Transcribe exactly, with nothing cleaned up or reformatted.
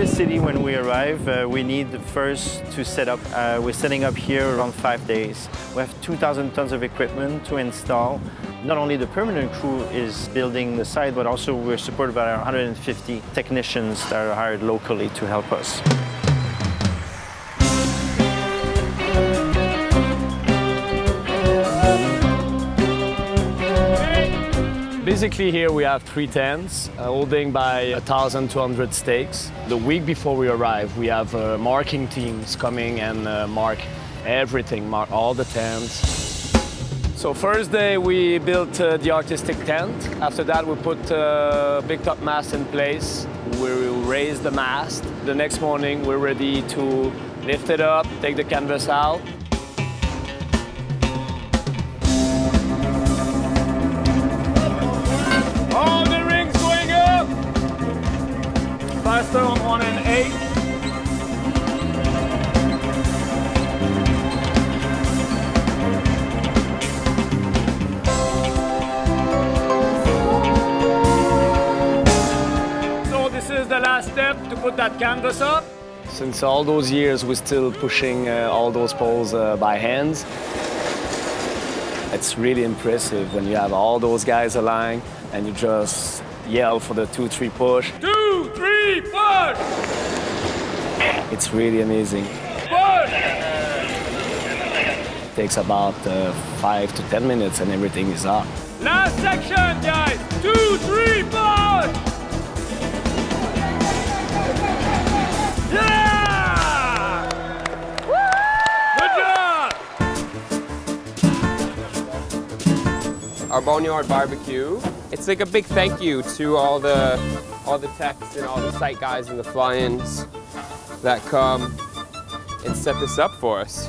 every city when we arrive, uh, we need first to set up. Uh, we're setting up here around five days. We have two thousand tons of equipment to install. Not only the permanent crew is building the site, but also we're supported by our one hundred fifty technicians that are hired locally to help us. Basically here we have three tents uh, holding by one thousand two hundred stakes. The week before we arrive we have uh, marking teams coming and uh, mark everything, mark all the tents. So first day we built uh, the artistic tent. After that we put uh, big top mast in place. We will raise the mast. The next morning we're ready to lift it up, take the canvas out. Faster on one and eight. So this is the last step to put that canvas up. Since all those years we're still pushing uh, all those poles uh, by hands. It's really impressive when you have all those guys aligned and you just yell for the two, three push. Two. Three, push! It's really amazing. Push! It takes about uh, five to ten minutes and everything is up. Last section, guys! Two, three, push! Yeah! Good job! Our Boneyard barbecue. It's like a big thank you to all the all the techs and all the site guys and the fly-ins that come and set this up for us.